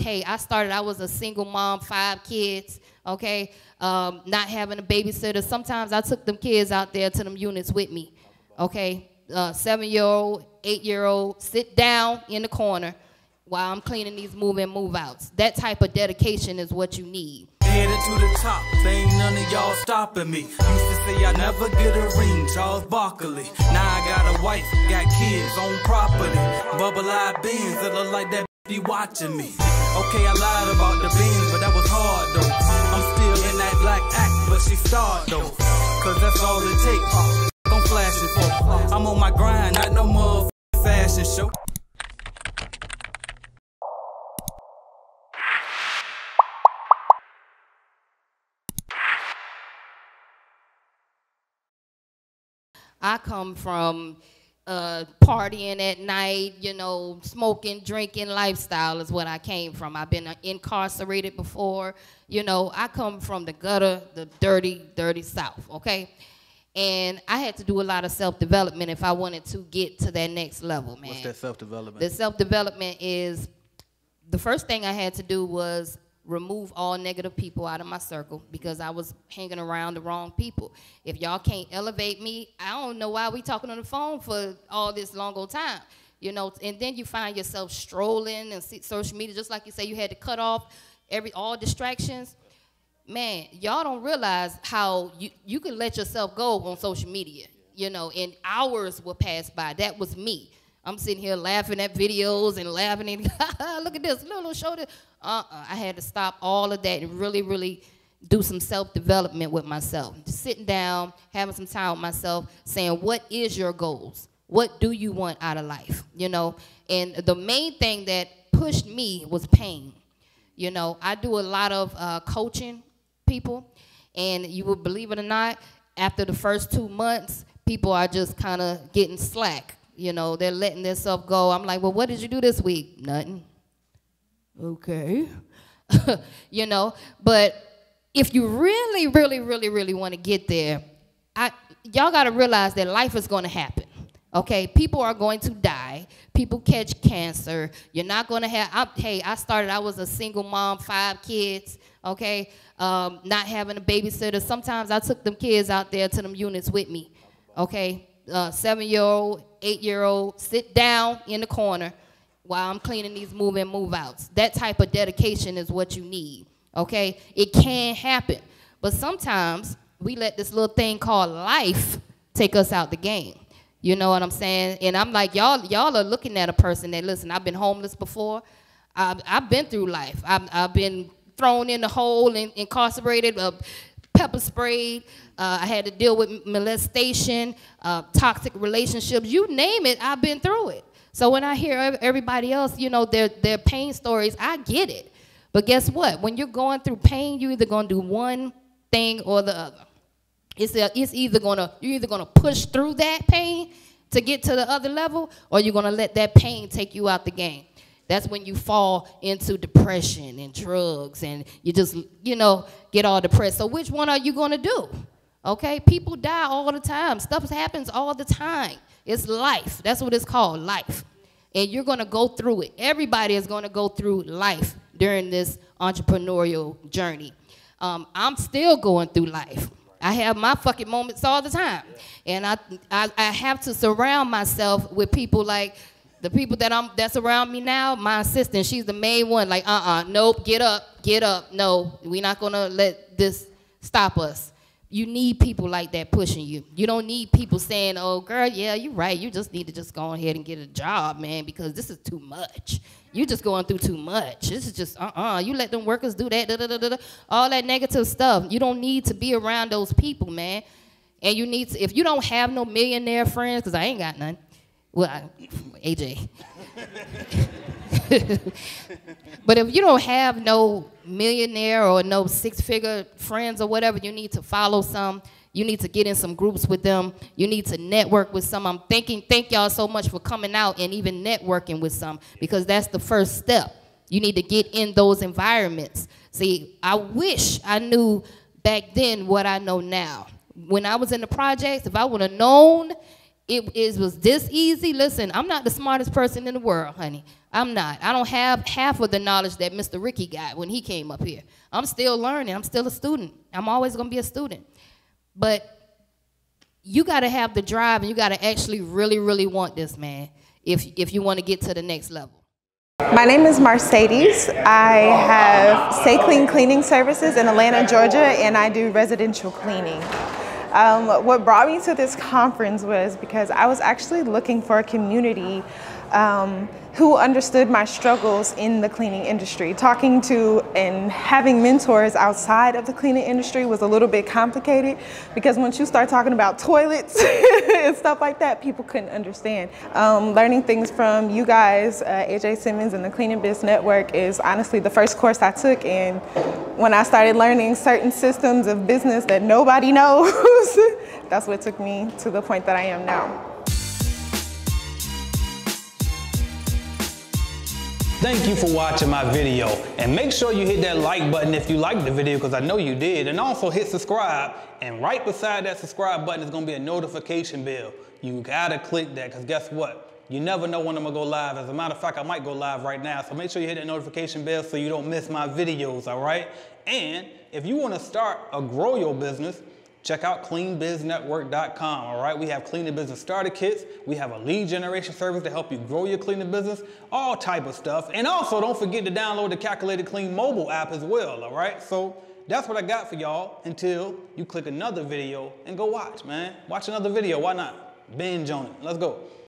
hey, I was a single mom, 5 kids, okay, not having a babysitter. Sometimes I took them kids out there to them units with me, okay, 7-year-old, 8-year-old, sit down in the corner while I'm cleaning these move-in, move-outs. That type of dedication is what you need. Headed to the top, ain't none of y'all stopping me. Used to say I never get a ring, Charles Barkley. Now I got a wife, got kids, own property. Bubble-eyed beans that look like that be watching me. Okay, I lied about the beans, but that was hard, though. I'm still in that black act, but she starred, though. Cause that's all it takes, I'm flashing for. I'm on my grind, not no motherfucking fashion show. I come from partying at night, you know, smoking, drinking lifestyle is what I came from. I've been incarcerated before. You know, I come from the gutter, the dirty, dirty South, okay? And I had to do a lot of self-development if I wanted to get to that next level, man. What's that self-development? The self-development is, the first thing I had to do was remove all negative people out of my circle because I was hanging around the wrong people. If y'all can't elevate me, I don't know why we talking on the phone for all this long old time, you know. And then you find yourself strolling and see social media, just like you say you had to cut off all distractions. Man, y'all don't realize how you can let yourself go on social media, you know, and hours will pass by. That was me. I'm sitting here laughing at videos and laughing and look at this little shoulder. I had to stop all of that and really, really do some self-development with myself. Just sitting down, having some time with myself, saying, what is your goals? What do you want out of life? You know, and the main thing that pushed me was pain. You know, I do a lot of coaching people, and you will believe it or not, after the first 2 months, people are just kind of getting slack. You know, they're letting themselves go. I'm like, well, what did you do this week? Nothing. Okay. You know, but if you really, really, really, really want to get there, y'all got to realize that life is going to happen. Okay, people are going to die. People catch cancer. You're not going to have, hey, I was a single mom, 5 kids, okay, not having a babysitter. Sometimes I took them kids out there to them units with me, okay, 7-year-old, 8-year-old, sit down in the corner while I'm cleaning these move-in, move-outs. That type of dedication is what you need, okay? It can happen, but sometimes we let this little thing called life take us out the game. You know what I'm saying? And I'm like, y'all are looking at a person that, listen, I've been homeless before. I've been through life. I've been thrown in the hole and incarcerated, pepper sprayed. I had to deal with molestation, toxic relationships. You name it, I've been through it. So when I hear everybody else, you know, their pain stories, I get it. But guess what? When you're going through pain, you're either going to do one thing or the other. You're either going to push through that pain to get to the other level, or you're going to let that pain take you out the game. That's when you fall into depression and drugs and you just, you know, get all depressed. So which one are you going to do? Okay? People die all the time. Stuff happens all the time. It's life. That's what it's called, life. And you're going to go through it. Everybody is going to go through life during this entrepreneurial journey. I'm still going through life. I have my fucking moments all the time. And I have to surround myself with people like, the people that's around me now, my assistant, she's the main one. Like, nope, get up. No, we're not going to let this stop us. You need people like that pushing you. You don't need people saying, oh, girl, yeah, you're right. You just need to just go ahead and get a job, man, because this is too much. You're just going through too much. This is just, you let them workers do that, all that negative stuff. You don't need to be around those people, man. And you need to, if you don't have no millionaire friends, because I ain't got none. Well, AJ. But if you don't have no millionaire or no six-figure friends or whatever, you need to follow some. You need to get in some groups with them. You need to network with some. Thank y'all so much for coming out and even networking with some, because that's the first step. You need to get in those environments. See, I wish I knew back then what I know now. When I was in the projects, if I would have known It was this easy. Listen, I'm not the smartest person in the world, honey. I'm not. I don't have half of the knowledge that Mr. Ricky got when he came up here. I'm still learning. I'm still a student. I'm always going to be a student. But you got to have the drive, and you got to actually really, really want this, man, if you want to get to the next level. My name is Mercedes. I have Stay Clean Cleaning Services in Atlanta, Georgia, and I do residential cleaning. What brought me to this conference was because I was actually looking for a community who understood my struggles in the cleaning industry. Talking to and having mentors outside of the cleaning industry was a little bit complicated, because once you start talking about toilets and stuff like that, people couldn't understand. Learning things from you guys, AJ Simmons and the Clean Biz Network, is honestly the first course I took, and when I started learning certain systems of business that nobody knows, that's what took me to the point that I am now. Thank you for watching my video, and make sure you hit that like button if you liked the video, because I know you did, and also hit subscribe, and right beside that subscribe button is going to be a notification bell. You gotta click that, because guess what? You never know when I'm going to go live. As a matter of fact, I might go live right now, so make sure you hit that notification bell so you don't miss my videos, all right? And if you want to start or grow your business, check out cleanbiznetwork.com, all right? We have cleaning business starter kits. We have a lead generation service to help you grow your cleaning business, all type of stuff. And also, don't forget to download the Calculated Clean mobile app as well, all right? So that's what I got for y'all until you click another video and go watch, man. Watch another video, why not? Binge on it, let's go.